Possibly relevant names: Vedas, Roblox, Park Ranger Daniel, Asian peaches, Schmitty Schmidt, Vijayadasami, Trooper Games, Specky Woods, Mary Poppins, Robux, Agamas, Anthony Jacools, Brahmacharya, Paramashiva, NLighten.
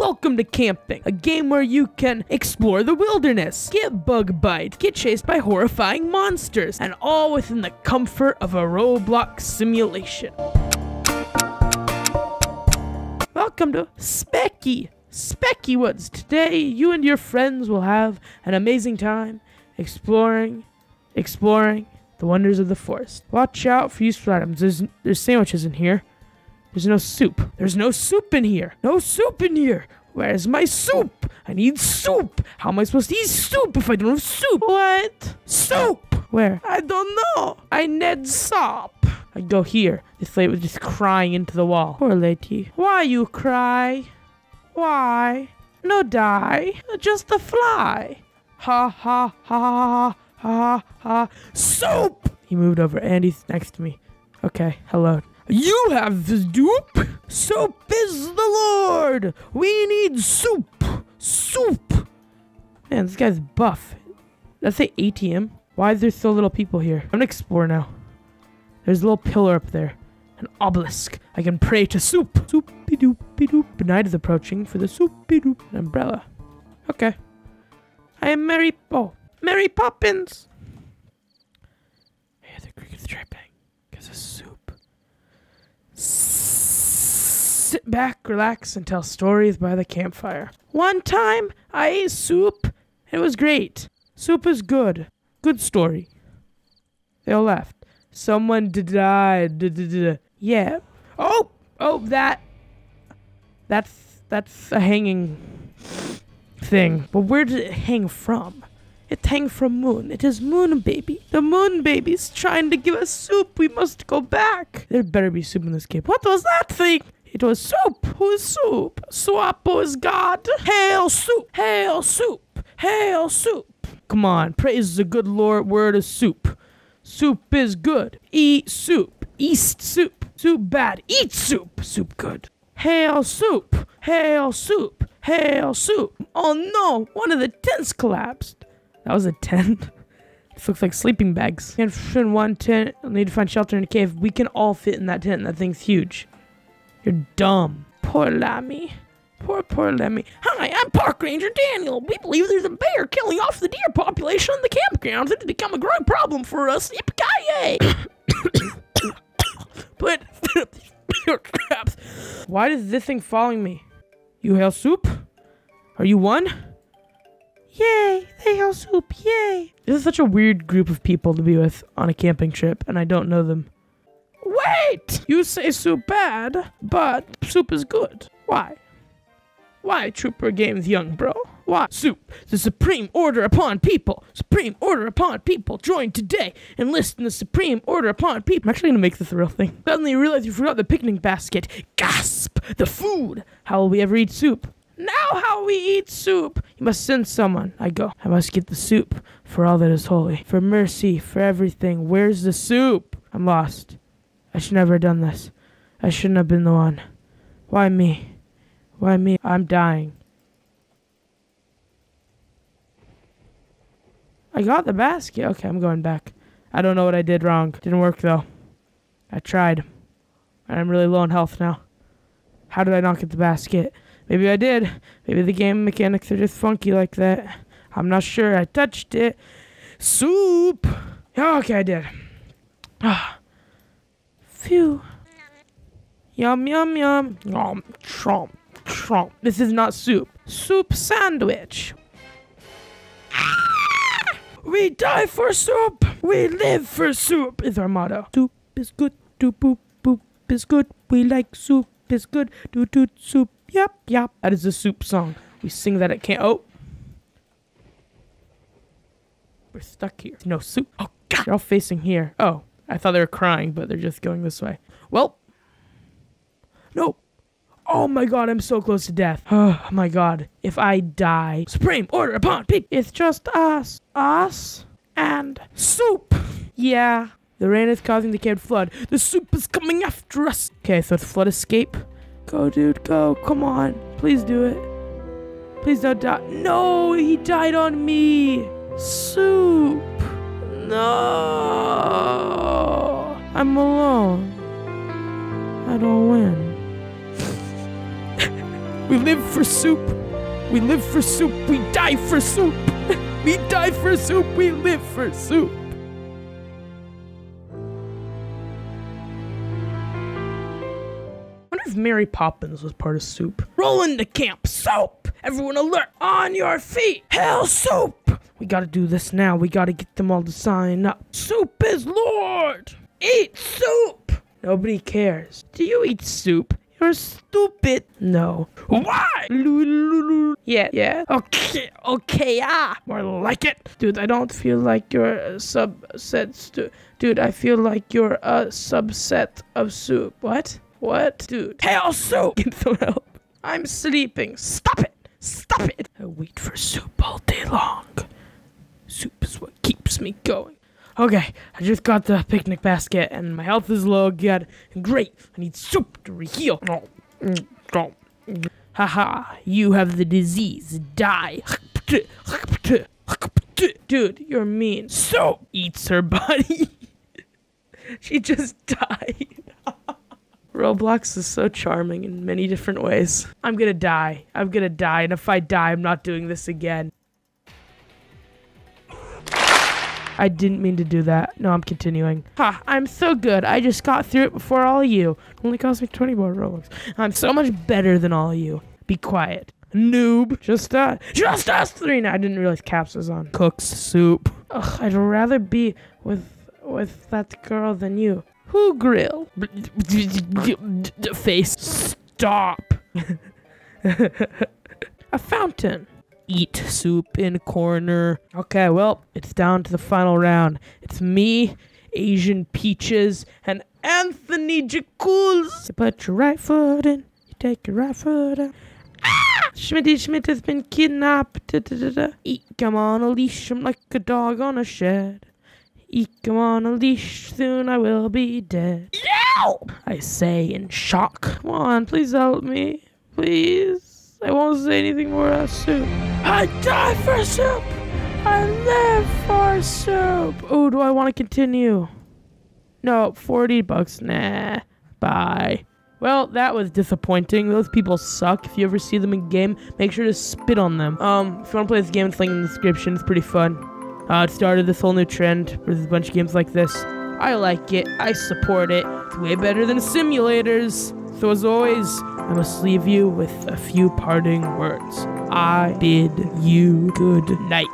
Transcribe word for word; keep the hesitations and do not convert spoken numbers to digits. Welcome to Camping, a game where you can explore the wilderness, get bug bite, get chased by horrifying monsters, and all within the comfort of a Roblox simulation. Welcome to Specky, Specky Woods. Today, you and your friends will have an amazing time exploring, exploring the wonders of the forest. Watch out for useful items. There's, there's sandwiches in here. There's no soup. There's no soup in here. No soup in here. Where's my soup? I need soup. How am I supposed to eat soup if I don't have soup? What? Soup. Where? I don't know. I need soup. I go here. This lady was just crying into the wall. Poor lady. Why you cry? Why? No die. Just a fly. Ha ha ha ha ha ha. Soup. He moved over and he's next to me. Okay. Hello. You have the soup. Soup is the Lord. We need soup. Soup. Man, this guy's buff. Let's say A T M. Why is there so little people here? I'm gonna explore now. There's a little pillar up there. An obelisk. I can pray to soup. Soupy doopy doop. Night is approaching for the soupy doop. An umbrella. Okay. I am Mary. Oh, Mary Poppins. I hear the crickets chirping. Cause of soup. Sit back, relax, and tell stories by the campfire. One time, I ate soup. It was great. Soup is good. Good story. They all left. Someone died. Yeah. Oh! Oh, that. That's, that's a hanging thing. But where did it hang from? It hang from moon. It is moon baby. The moon baby's trying to give us soup. We must go back. There better be soup in this cave. What was that thing? It was soup. Who's soup? Swapo is God. Hail soup. Hail soup. Hail soup. Come on. Praise the good Lord. Word of soup. Soup is good. Eat soup. East soup. Soup bad. Eat soup. Soup good. Hail soup. Hail soup. Hail soup. Oh no. One of the tents collapsed. That was a tent. This looks like sleeping bags. Can't fit in one tent. I'll need to find shelter in a cave. We can all fit in that tent. That thing's huge. You're dumb. Poor Lemmy. Poor, poor Lemmy. Hi, I'm Park Ranger Daniel. We believe there's a bear killing off the deer population in the campground. It's become a growing problem for us. Yippee-ki-yay! But your traps. Why is this thing following me? You hail soup? Are you one? Yay! They hail soup! Yay! This is such a weird group of people to be with on a camping trip, and I don't know them. Wait! You say soup bad, but soup is good. Why? Why, Trooper Games, young bro? Why? Soup, the supreme order upon people! Supreme order upon people! Join today and list in the supreme order upon people! I'm actually gonna make this a real thing. Suddenly you realize you forgot the picnic basket. Gasp! The food! How will we ever eat soup? Now how we eat soup. You must send someone. I go. I must get the soup for all that is holy. For mercy, for everything. Where's the soup? I'm lost. I should never have done this. I shouldn't have been the one. Why me? Why me? I'm dying. I got the basket. Okay, I'm going back. I don't know what I did wrong. Didn't work though. I tried. I'm really low on health now. How did I not get the basket? Maybe I did. Maybe the game mechanics are just funky like that. I'm not sure. I touched it. Soup! Oh, okay, I did. Ah. Phew. Yum, yum, yum. Yum, tromp, tromp. This is not soup. Soup sandwich. Ah! We die for soup. We live for soup is our motto. Soup is good. Do boop, boop is good. We like soup is good. Do do soup. Yep, yep. That is the soup song. We sing that at camp. Oh. We're stuck here. No soup. Oh, God. They're all facing here. Oh, I thought they were crying, but they're just going this way. Well. No. Oh, my God. I'm so close to death. Oh, my God. If I die. Supreme order upon people. It's just us. Us and soup. Yeah. The rain is causing the camp flood. The soup is coming after us. Okay, so it's flood escape. Go, dude, go. Come on. Please do it. Please don't die. No, he died on me. Soup. No. I'm alone. I don't win. We live for soup. We live for soup. We die for soup. We die for soup. We live for soup. If Mary Poppins was part of soup. Roll into camp, soap! Everyone alert, on your feet! Hail soup! We gotta do this now, we gotta get them all to sign up. Soup is Lord! Eat soup! Nobody cares. Do you eat soup? You're stupid. No. Why? Yeah, yeah. Okay, okay, ah! More like it! Dude, I don't feel like you're a subset stu- Dude, I feel like you're a subset of soup. What? What? Dude. Hail soup! Get some help. I'm sleeping. Stop it! Stop it! I wait for soup all day long. Soup is what keeps me going. Okay, I just got the picnic basket and my health is low again. Great, I need soup to re-heal. Haha, you have the disease. Die. Dude, you're mean. Soup eats her body. She just died. Roblox is so charming in many different ways. I'm gonna die. I'm gonna die, and if I die, I'm not doing this again. I didn't mean to do that. No, I'm continuing. Ha, I'm so good. I just got through it before all of you. It only cost me twenty more Robux. I'm so much better than all of you. Be quiet. Noob. Just us. Just us three. Now, I didn't realize Caps was on. Cooks soup. Ugh, I'd rather be with, with that girl than you. Who grill? Face. Stop. A fountain. Eat soup in corner. Okay, well, it's down to the final round. It's me, Asian Peaches, and Anthony Jacools. You put your right foot in. You take your right foot out. Ah! Schmitty Schmidt has been kidnapped. Da, da, da, da. Eat him on a leash. I'm like a dog on a shed. Eek, I'm on a leash, soon I will be dead. Yow! I say in shock. Come on, please help me. Please. I won't say anything more about soup. I die for soup! I live for soup! Oh, do I want to continue? No, forty bucks. Nah. Bye. Well, that was disappointing. Those people suck. If you ever see them in game, make sure to spit on them. Um, if you want to play this game, it's linked in the description. It's pretty fun. Uh, it started this whole new trend with a bunch of games like this. I like it. I support it. It's way better than simulators. So as always, I must leave you with a few parting words. I bid you good night.